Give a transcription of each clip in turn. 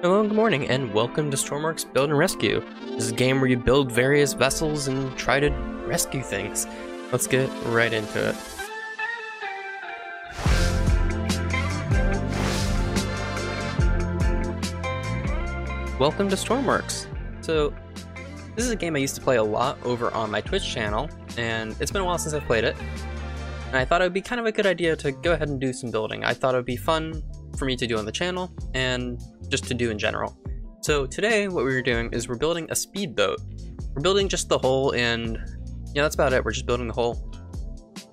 Hello, good morning, and welcome to Stormworks Build and Rescue. This is a game where you build various vessels and try to rescue things. Let's get right into it. Welcome to Stormworks. So, this is a game I used to play a lot over on my Twitch channel, and it's been a while since I've played it. And I thought it would be kind of a good idea to go ahead and do some building. I thought it would be fun for me to do on the channel and just to do in general. So today what we're doing is we're building a speedboat. We're building just the hull, and yeah, that's about it. We're just building the hull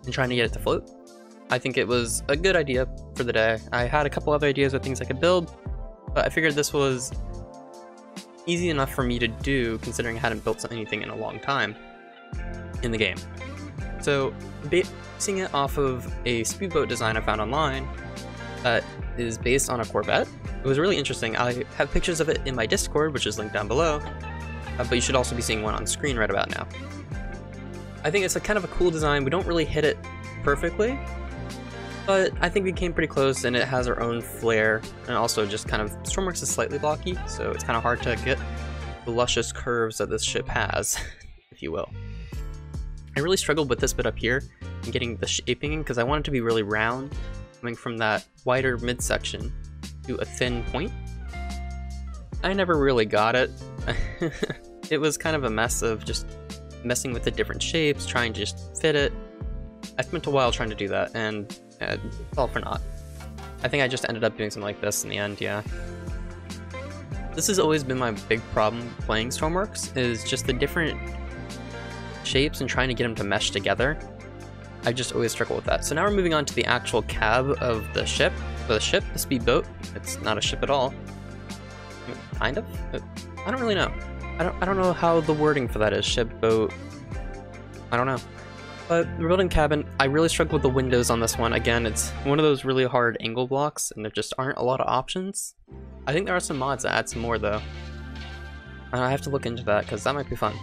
and trying to get it to float. I think it was a good idea for the day. I had a couple other ideas of things I could build, but I figured this was easy enough for me to do considering I hadn't built anything in a long time in the game. So basing it off of a speedboat design I found online that is based on a Corvette. It was really interesting. I have pictures of it in my Discord, which is linked down below, but you should also be seeing one on screen right about now. I think it's a kind of a cool design. We don't really hit it perfectly, but I think we came pretty close, and it has our own flair, and also just kind of, Stormworks is slightly blocky, so it's kind of hard to get the luscious curves that this ship has, if you will. I really struggled with this bit up here and getting the shaping because I want it to be really round, coming from that wider midsection to a thin point. I never really got it. It was kind of a mess of just messing with the different shapes, trying to just fit it. I spent a while trying to do that, and it's all for naught. I think I just ended up doing something like this in the end, yeah. This has always been my big problem playing Stormworks, is just the different shapes and trying to get them to mesh together. I just always struggle with that. So now we're moving on to the actual cab of the ship. So the ship, the speedboat, it's not a ship at all. Kind of? I don't really know. I don't know how the wording for that is. Ship, boat, I don't know. But the building cabin, I really struggled with the windows on this one. Again, it's one of those really hard angle blocks, and there just aren't a lot of options. I think there are some mods that add some more, though. And I have to look into that, because that might be fun.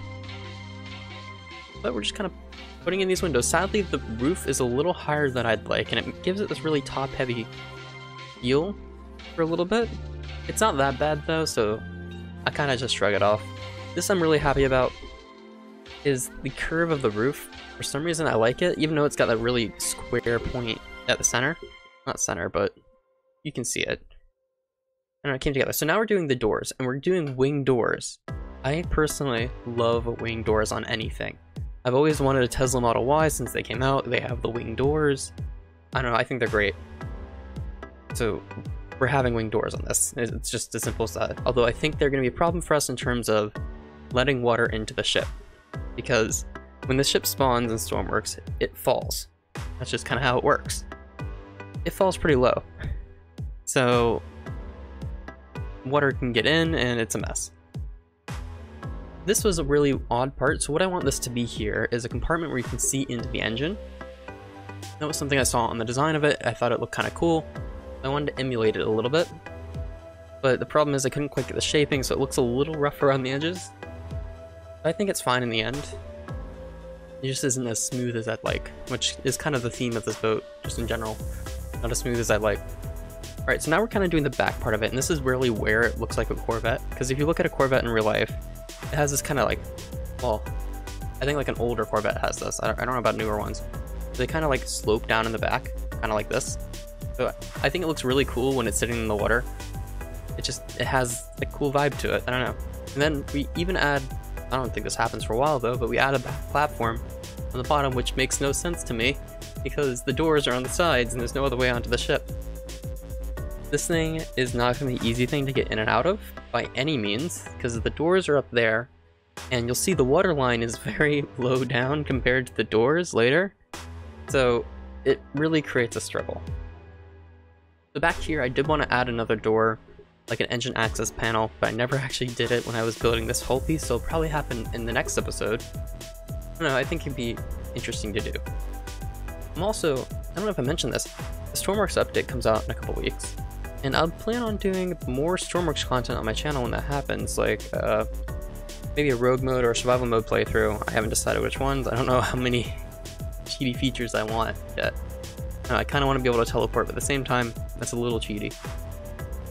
But we're just kind of putting in these windows. Sadly, the roof is a little higher than I'd like, and it gives it this really top-heavy feel for a little bit. It's not that bad, though, so I kind of just shrug it off. This I'm really happy about is the curve of the roof. For some reason, I like it, even though it's got that really square point at the center. Not center, but you can see it. And it came together. So now we're doing the doors, and we're doing wing doors. I personally love wing doors on anything. I've always wanted a Tesla Model Y since they came out. They have the wing doors. I don't know, I think they're great. So we're having wing doors on this. It's just as simple as that. Although I think they're going to be a problem for us in terms of letting water into the ship. Because when the ship spawns in Stormworks, it falls. That's just kind of how it works. It falls pretty low. So water can get in, and it's a mess. This was a really odd part, so what I want this to be here is a compartment where you can see into the engine. That was something I saw on the design of it. I thought it looked kind of cool. I wanted to emulate it a little bit, but the problem is I couldn't quite get the shaping, so it looks a little rough around the edges. But I think it's fine in the end. It just isn't as smooth as I'd like, which is kind of the theme of this boat, just in general. Not as smooth as I'd like. Alright, so now we're kind of doing the back part of it, and this is really where it looks like a Corvette, because if you look at a Corvette in real life, it has this kind of like, well, I think like an older Corvette has this. I don't know about newer ones. They kind of like slope down in the back, kind of like this. So I think it looks really cool when it's sitting in the water. It has a cool vibe to it. I don't know. And then we even add, I don't think this happens for a while though, but we add a back platform on the bottom, which makes no sense to me because the doors are on the sides and there's no other way onto the ship. This thing is not going to be an easy thing to get in and out of by any means, because the doors are up there, and you'll see the water line is very low down compared to the doors later, so it really creates a struggle. So back here, I did want to add another door, like an engine access panel, but I never actually did it when I was building this whole piece, so it'll probably happen in the next episode. I don't know, I think it'd be interesting to do. I'm also, I don't know if I mentioned this, the Stormworks update comes out in a couple weeks. And I'll plan on doing more Stormworks content on my channel when that happens, like maybe a rogue mode or a survival mode playthrough. I haven't decided which ones. I don't know how many cheaty features I want yet. I kind of want to be able to teleport, but at the same time, that's a little cheaty.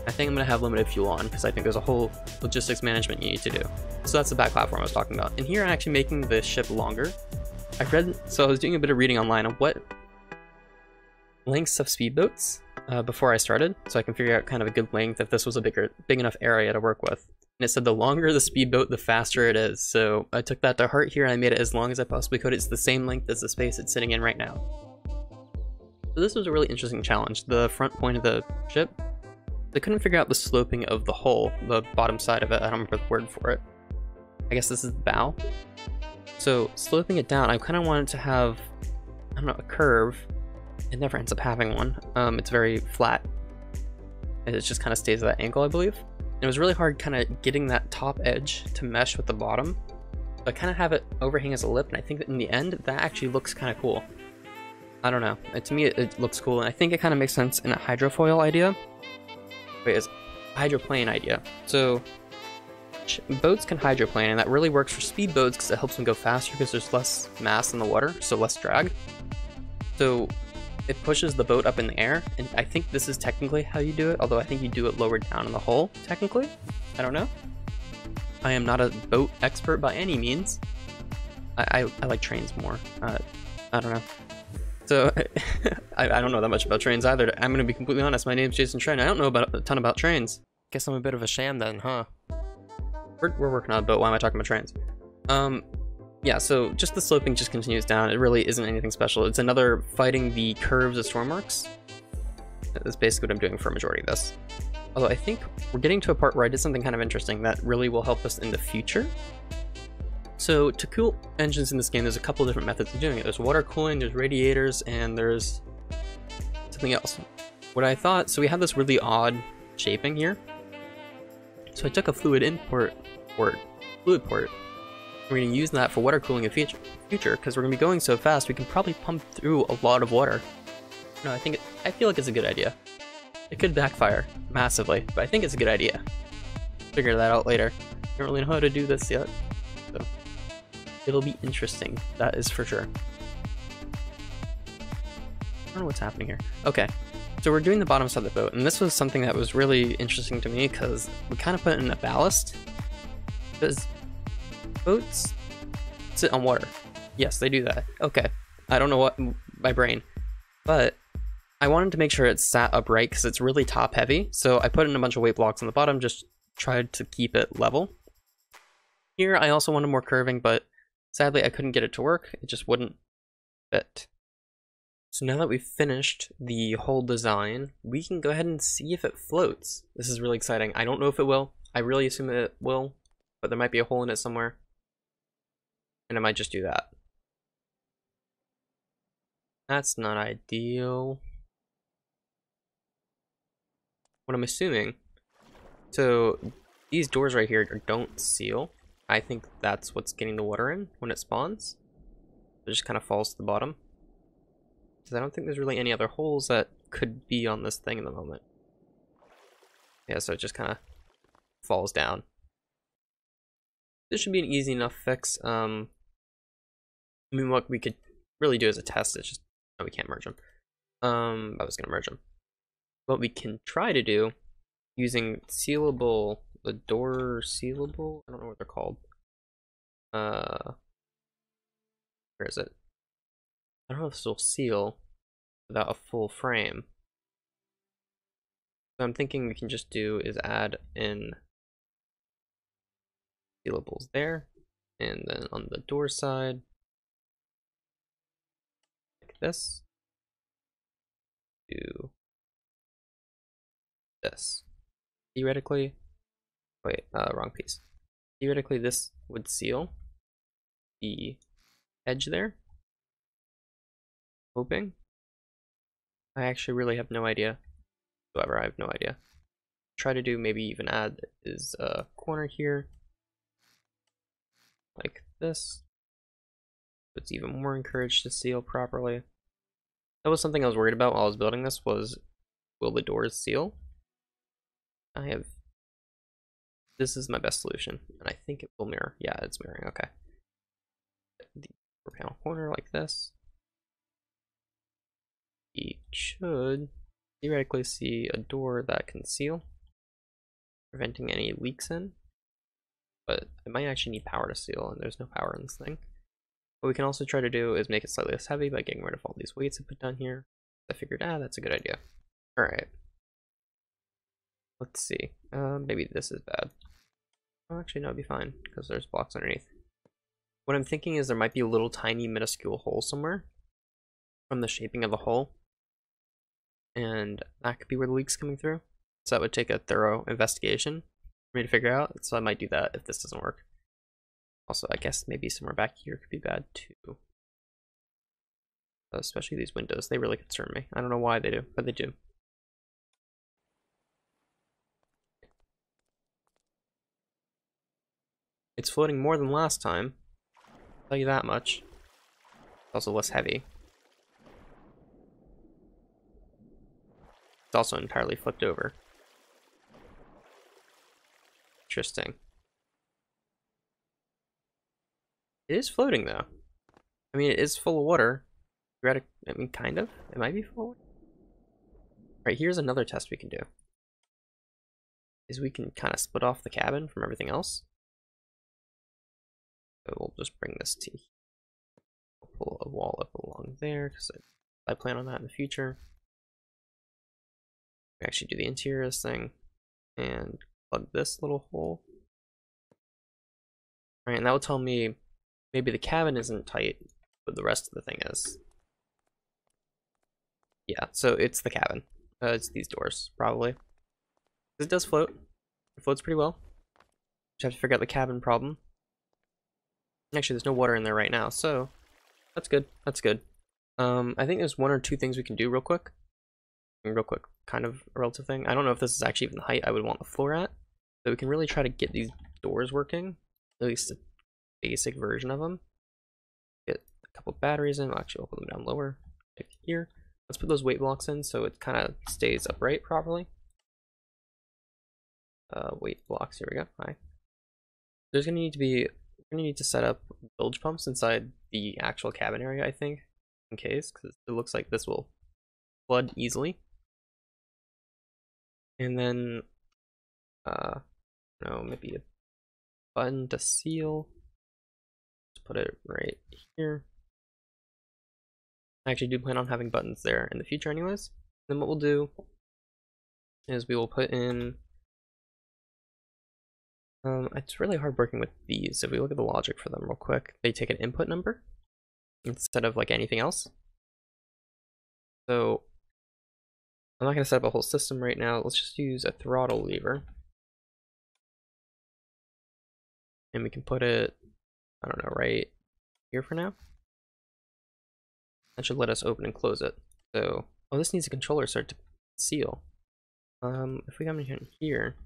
I think I'm going to have limited fuel on because I think there's a whole logistics management you need to do. So that's the back platform I was talking about. And here I'm actually making the ship longer. So I was doing a bit of reading online on what lengths of speedboats before I started, so I can figure out kind of a good length if this was a big enough area to work with. And it said the longer the speedboat, the faster it is. So I took that to heart here and I made it as long as I possibly could. It's the same length as the space it's sitting in right now. So this was a really interesting challenge. The front point of the ship, they couldn't figure out the sloping of the hull, the bottom side of it. I don't remember the word for it. I guess this is the bow. So sloping it down, I kind of wanted to have, I don't know, a curve. It never ends up having one. It's very flat. And it just kind of stays at that angle, I believe. And it was really hard kind of getting that top edge to mesh with the bottom. So I kind of have it overhang as a lip, and I think that in the end, that actually looks kind of cool. I don't know. To me, it looks cool, and I think it kind of makes sense in a hydrofoil idea. Wait, it's a hydroplane idea. So boats can hydroplane, and that really works for speed boats because it helps them go faster because there's less mass in the water, so less drag. So it pushes the boat up in the air, and I think this is technically how you do it, although I think you do it lower down in the hull, technically. I don't know. I am not a boat expert by any means. I like trains more. I don't know. So I don't know that much about trains either. I'm going to be completely honest. My name's Jason Trent. I don't know a ton about trains. Guess I'm a bit of a sham then, huh? We're working on a boat. Why am I talking about trains? Yeah, so just the sloping just continues down. It really isn't anything special. It's another fighting the curves of Stormworks. That's basically what I'm doing for a majority of this. Although I think we're getting to a part where I did something kind of interesting that really will help us in the future. So to cool engines in this game, there's a couple different methods of doing it. There's water cooling, there's radiators, and there's something else. What I thought, so we have this really odd shaping here. So I took a fluid port. We're going to use that for water cooling in the future because we're going to be going so fast we can probably pump through a lot of water. No, I feel like it's a good idea. It could backfire massively, but I think it's a good idea. Figure that out later. I don't really know how to do this yet, so it'll be interesting. That is for sure. I don't know what's happening here. Okay, so we're doing the bottom side of the boat, and this was something that was really interesting to me because we kind of put in a ballast. Boats sit on water. Yes, they do that. Okay. I don't know what my brain, but I wanted to make sure it's sat upright because it's really top heavy. So I put in a bunch of weight blocks on the bottom, just tried to keep it level. Here, I also wanted more curving, but sadly I couldn't get it to work. It just wouldn't fit. So now that we've finished the whole design, we can go ahead and see if it floats. This is really exciting. I don't know if it will. I really assume it will, but there might be a hole in it somewhere. And I might just do that. That's not ideal. What I'm assuming. So these doors right here don't seal. I think that's what's getting the water in when it spawns. It just kind of falls to the bottom. Because I don't think there's really any other holes that could be on this thing in the moment. Yeah, so it just kind of falls down. This should be an easy enough fix. I mean, what we could really do as a test is just, no, we can't merge them. I was going to merge them. What we can try to do using sealable, the door sealable, I don't know what they're called. Where is it? I don't know if this will seal without a full frame. So I'm thinking we can just do is add in sealables there, and then on the door side, like this, do this. Theoretically, wait, wrong piece. Theoretically, this would seal the edge there. Hoping. I actually really have no idea. However, I have no idea. Try to do maybe even add is a corner here. Like this. It's even more encouraged to seal properly. That was something I was worried about while I was building this, was will the doors seal? This is my best solution, and I think it will mirror. Yeah, it's mirroring, okay. The upper panel corner like this. You should theoretically see a door that can seal. preventing any leaks in, but I might actually need power to seal, and there's no power in this thing. What we can also try to do is make it slightly less heavy by getting rid of all these weights I put down here. I figured, that's a good idea. All right. Let's see. Maybe this is bad. Oh, actually, no, it'd be fine because there's blocks underneath. What I'm thinking is there might be a little tiny minuscule hole somewhere from the shaping of the hole, and that could be where the leak's coming through. So that would take a thorough investigation for me to figure out. So I might do that if this doesn't work. Also, I guess maybe somewhere back here could be bad too. Especially these windows, they really concern me. I don't know why they do, but they do. It's floating more than last time, I'll tell you that much. It's also less heavy. It's also entirely flipped over. Interesting. It is floating though. I mean, it is full of water. I mean, kind of. It might be full of water. Alright, here's another test we can do. Is we can kind of split off the cabin from everything else. So we'll just bring this to here. We'll pull a wall up along there, because I plan on that in the future. We actually do the interior of this thing, and plug this little hole. Alright, and that will tell me maybe the cabin isn't tight, but the rest of the thing is. Yeah, so it's the cabin. It's these doors, probably. It does float. It floats pretty well. Just have to figure out the cabin problem. Actually, there's no water in there right now, so that's good. That's good. I think there's one or two things we can do real quick. Kind of a relative thing. I don't know if this is actually even the height I would want the floor at. So we can really try to get these doors working. At least a basic version of them. Get a couple batteries in. Actually, we'll put them down lower. Like here. Let's put those weight blocks in so it kind of stays upright properly. Weight blocks, here we go. Hi. There's going to need to be, we're going to need to set up bilge pumps inside the actual cabin area, I think, in case, because it looks like this will flood easily. And then, no, maybe a button to seal. Let's put it right here. I actually do plan on having buttons there in the future anyways. Then what we'll do is we will put in... it's really hard working with these. If we look at the logic for them real quick, they take an input number instead of like anything else. So I'm not going to set up a whole system right now. Let's just use a throttle lever. And we can put it, I don't know, right here for now. That should let us open and close it. So, oh, this needs a controller cert to seal. If we come in here,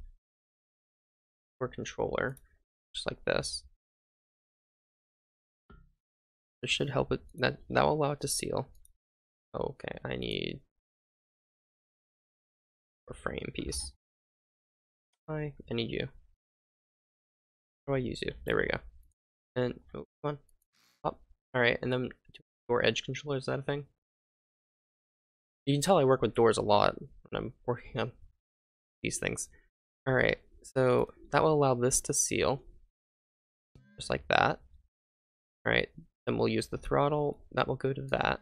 for controller, just like this, this should help it. That will allow it to seal. Okay, I need a frame piece. Hi, I need you. How do I use you? There we go. And oh, come on, up. All right, and then. Door edge controller, is that a thing? You can tell I work with doors a lot when I'm working on these things. Alright, so that will allow this to seal. Just like that. Alright, then we'll use the throttle. That will go to that.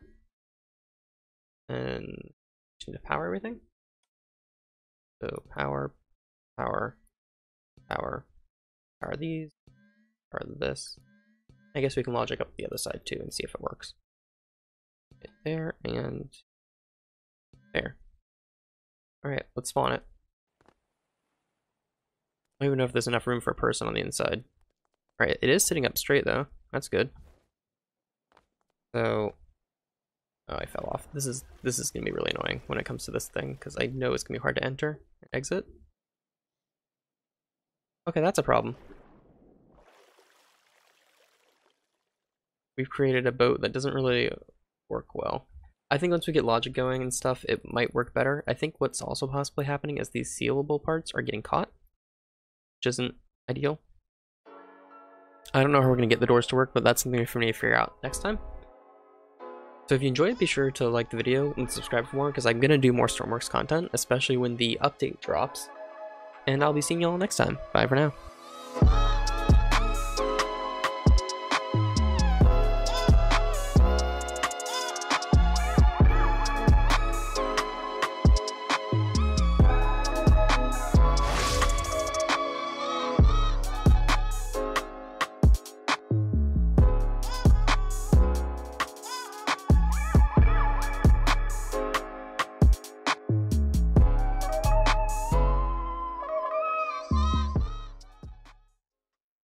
And to power everything. So power these, power this. I guess we can logic up the other side too and see if it works. There and there. Alright, let's spawn it. I don't even know if there's enough room for a person on the inside. Alright, it is sitting up straight though. That's good. So, oh, I fell off. This is gonna be really annoying when it comes to this thing because I know it's gonna be hard to enter and exit. Okay, that's a problem. We've created a boat that doesn't really work well. I think once we get logic going and stuff, it might work better. I think what's also possibly happening is these sealable parts are getting caught, which isn't ideal. I don't know how we're going to get the doors to work, but that's something for me to figure out next time. So if you enjoyed it, be sure to like the video and subscribe for more, because I'm going to do more Stormworks content, especially when the update drops. and I'll be seeing y'all next time. Bye for now.